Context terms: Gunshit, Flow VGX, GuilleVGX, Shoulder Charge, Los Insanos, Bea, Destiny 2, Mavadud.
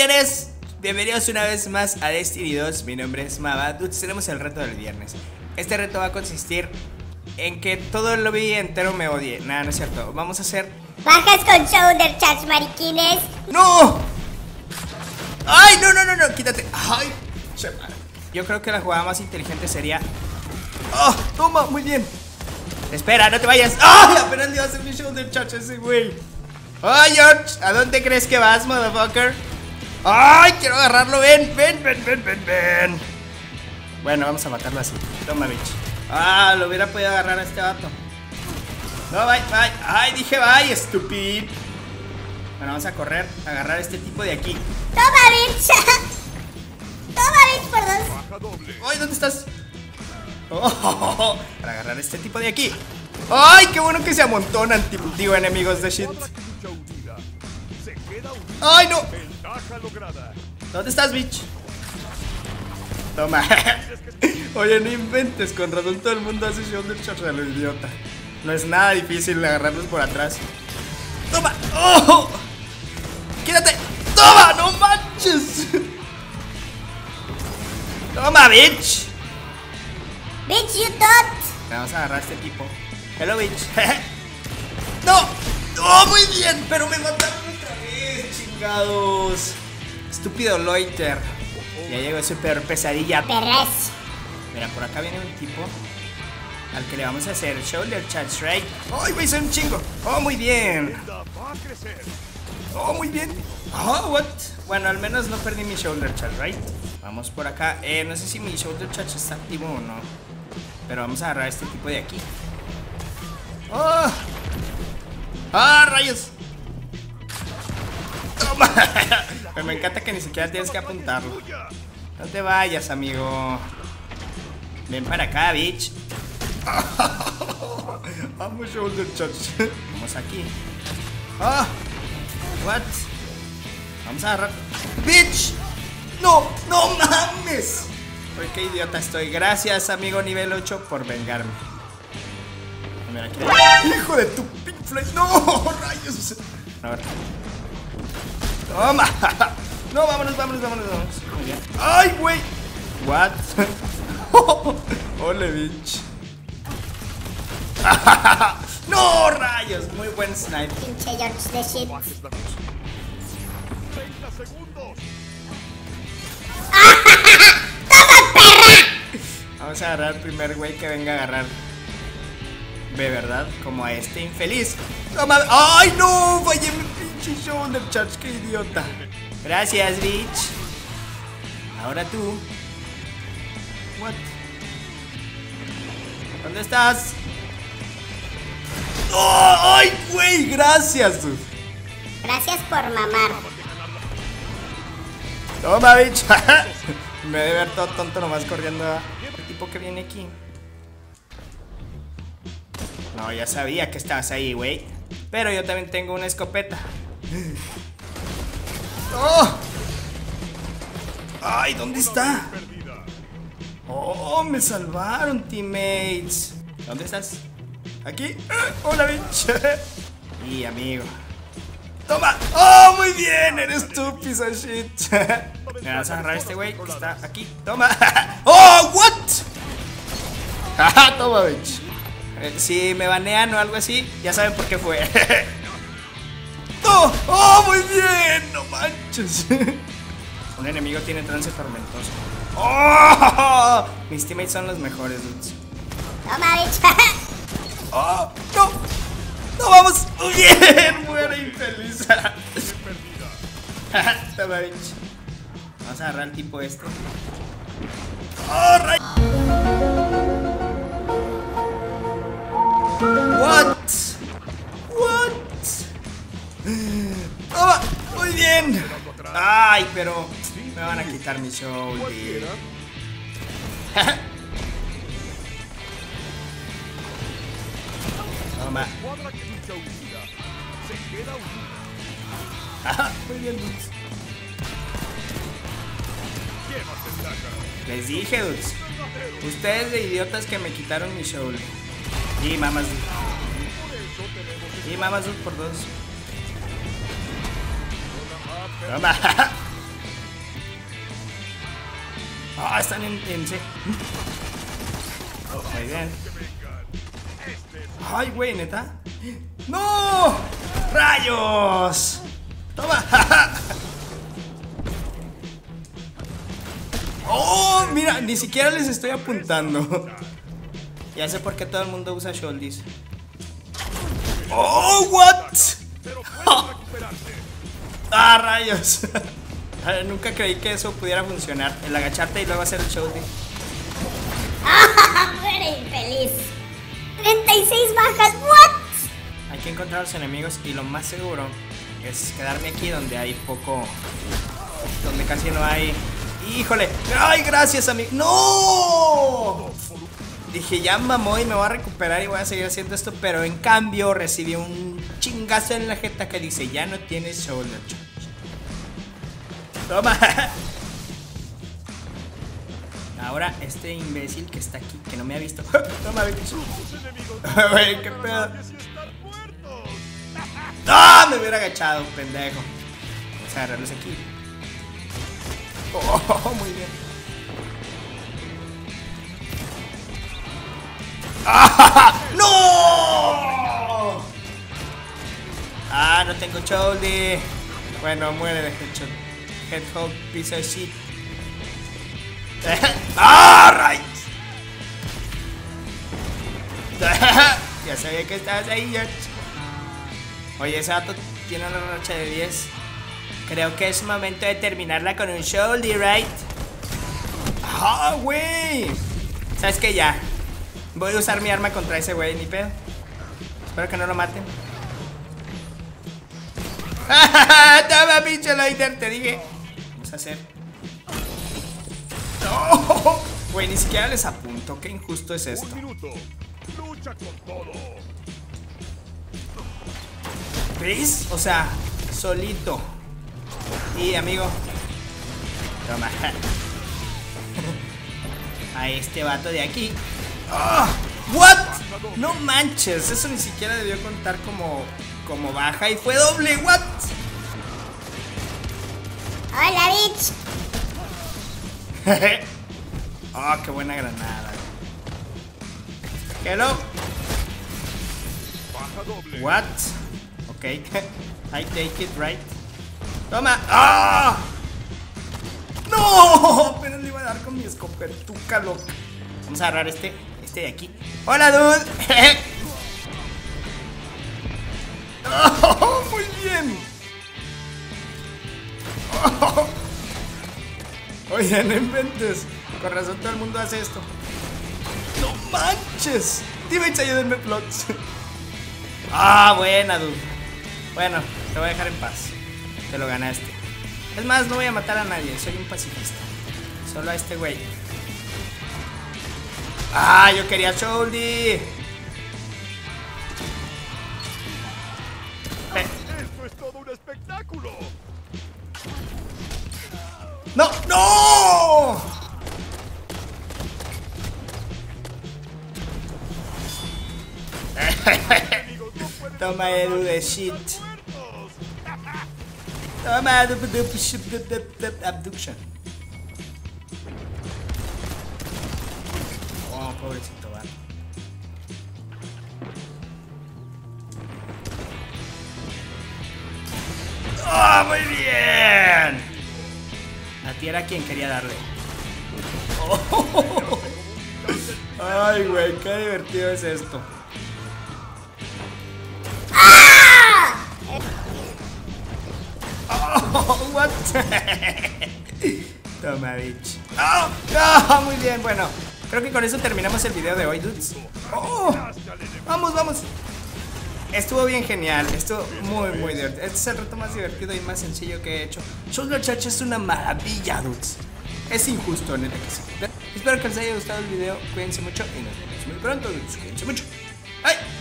Guardianes, bienvenidos una vez más a Destiny 2, mi nombre es Mavadud. Tenemos el reto del viernes. Este reto va a consistir en que todo el lobby entero me odie. Nada, no es cierto, vamos a hacer bajas con Shoulder Charge, mariquines. ¡No! ¡Ay, no! Quítate. ¡Ay! Yo creo que la jugada más inteligente sería... ¡Oh! ¡Toma! Muy bien. Espera, no te vayas. ¡Ay! Apenas le iba a hacer mi Shoulder Charge ese güey. ¡Ay, George! ¿A dónde crees que vas, motherfucker? ¡Ay! Quiero agarrarlo. Ven. Bueno, vamos a matarlo así. Toma, bitch. Ah, lo hubiera podido agarrar a este vato. No, bye. Ay, dije bye, estúpido. Bueno, vamos a correr, a agarrar a este tipo de aquí. Toma, bitch. Toma, bitch, perdón. Ay, ¿dónde estás? Oh. Para agarrar a este tipo de aquí. Ay, qué bueno que se amontonan, digo, enemigos de shit. ¡Ay, no! ¿Dónde estás, bitch? Toma. Oye, no inventes, con razón todo el mundo hace shoulder charge a lo idiota. No es nada difícil agarrarlos por atrás. ¡Toma! ¡Oh! ¡Quédate! ¡Toma! ¡No manches! ¡Toma, bitch! ¡Bitch, you thought! Vamos a agarrar a este tipo. ¡Hello, bitch! ¡No! ¡Oh, muy bien! ¡Pero me mataron! Chingados. Estúpido loiter. Ya llegó ese peor pesadilla. Perras. Mira, por acá viene un tipo al que le vamos a hacer shoulder charge, right? ¡Ay, güey! Soy un chingo. ¡Oh, muy bien! ¡Oh, muy bien! ¡Oh, what! Bueno, al menos no perdí mi shoulder charge, right? Vamos por acá. No sé si mi shoulder charge está activo o no, pero vamos a agarrar a este tipo de aquí. ¡Oh! ¡Ah, rayos! Pero me encanta que ni siquiera tienes que apuntarlo. No te vayas, amigo. Ven para acá, bitch. Vamos, shoulder charge. Vamos aquí. Ah, what? Vamos a agarrar. Bitch. No mames. Oye, qué idiota estoy. Gracias, amigo nivel 8, por vengarme. Mira, aquí. Hijo de tu pinfle. No, rayos. A ver. Toma. No, vámonos. Muy bien. ¡Ay, güey! What? Ole, bitch. No, rayos. Muy buen sniper. Pinche George de shit. 30 segundos. ¡Toma, perra! Vamos a agarrar al primer güey que venga a agarrar. Ve, ¿verdad? Como a este infeliz. Toma. ¡Ay, no! Vaya, mi pinche shoulder charge, qué idiota. Gracias, bitch. Ahora tú. What? ¿Dónde estás? ¡Oh! ¡Ay, güey! Gracias. Gracias por mamar. Toma, bitch. Me debe ver todo tonto nomás corriendo a el tipo que viene aquí. No, ya sabía que estabas ahí, güey. Pero yo también tengo una escopeta. ¡Oh! ¡Ay! ¿Dónde está? ¡Oh! Me salvaron, teammates. ¿Dónde estás? ¿Aquí? ¡Hola, bitch! Y amigo. ¡Toma! ¡Oh! ¡Muy bien! ¡Eres tú, piece of shit! Me vas a agarrar a este güey que está aquí. ¡Toma! ¡Oh! ¿What? ¡Toma, bitch! Si me banean o algo así, ya saben por qué fue. ¡Oh! ¡Oh, muy bien! ¡No manches! Un enemigo tiene trance tormentoso. ¡Oh! Mis teammates son los mejores, dudes. ¡Toma, bicha! ¡Oh! ¡No! ¡No, vamos! ¡Muy bien! ¡Muera infeliz! ¡Toma, bicha! Vamos a agarrar al tipo este. ¡Oh, rayos! What? ¡Toma! Muy bien. Ay, pero me van a quitar mi show. Toma. Muy bien. Les dije, dudes. Ustedes de idiotas que me quitaron mi show. Y Mavadud. Y Mavadud por dos. Toma. Ah, están en C. Muy bien. Ay, güey, neta. ¡No! ¡Rayos! ¡Toma! ¡Oh! Mira, ni siquiera les estoy apuntando. Ya sé por qué todo el mundo usa shoulders. ¡Oh! ¿What? ¡Ah, rayos! Nunca creí que eso pudiera funcionar. El agacharte y luego hacer el shoulder. ¡Ah! ¡Muere infeliz! 36 bajas, ¿what? Hay que encontrar a los enemigos y lo más seguro es quedarme aquí donde hay poco. Donde casi no hay. ¡Híjole! ¡Ay, gracias, amigo! ¡No! Dije, ya mamó y me voy a recuperar y voy a seguir haciendo esto, pero en cambio recibí un chingazo en la jeta que dice, ya no tienes shoulder charge. ¡Toma! Ahora este imbécil que está aquí, que no me ha visto. ¡Toma, bicho! ¡Qué pedo! ¡Ah! ¡Oh! Me hubiera agachado, pendejo. Vamos a agarrarlos aquí. ¡Oh! Muy bien. ¡Ah! ¡No! ¡Ah! No tengo shoulder. Bueno, muere de headshot. Headshot, piece of shit. ¡Ah! ¡Right! Ya sabía que estabas ahí, George. Oye, ese vato tiene una racha de 10. Creo que es momento de terminarla con un shoulder, right? ¡Ah, güey! ¿Sabes qué? Ya. Voy a usar mi arma contra ese güey, ni pedo. Espero que no lo maten. ¡Toma, pinche loiter! Te dije. Vamos a hacer. ¡No! Güey, ni siquiera les apunto. Qué injusto es esto. Lucha con todo. ¿Ves? O sea, solito. Y amigo. Toma. A este vato de aquí. ¡Oh! ¿What? No manches. Eso ni siquiera debió contar como baja. Y fue doble. ¿What? Hola, bitch. ¡Oh, qué buena granada! Hello. ¿What? Ok, I take it, right? ¡Toma! ¡Ah! ¡No! Pero le iba a dar con mi escopetuca, loca. Vamos a agarrar este de aquí. ¡Hola, dude! ¡Oh, muy bien! ¡Oh! Oye, no inventes. Con razón todo el mundo hace esto. ¡No manches! Teammates, ayúdenme, plots. ¡Ah, buena, dude! Bueno, te voy a dejar en paz. Te lo ganaste. Es más, no voy a matar a nadie. Soy un pacifista. Solo a este güey. ¡Ah! Yo quería shoulder. Esto es todo un espectáculo. ¡No! ¡No! Toma, Edu de shit. Toma, abduction. Oh, pobrecito, vale. ¡Oh, muy bien! A ti era quien quería darle. Oh. Ay, güey, qué divertido es esto. What? Toma, bitch. ¡Oh! ¡Oh! Muy bien, bueno. Creo que con eso terminamos el video de hoy, dudes. ¡Oh! ¡Vamos, vamos! Estuvo bien genial. Estuvo muy, muy divertido. Este es el reto más divertido y más sencillo que he hecho. Shoulder Charge es una maravilla, dudes. Es injusto, neta que sí. Espero que les haya gustado el video. Cuídense mucho y nos vemos muy pronto, dudes. Cuídense mucho. ¡Ay!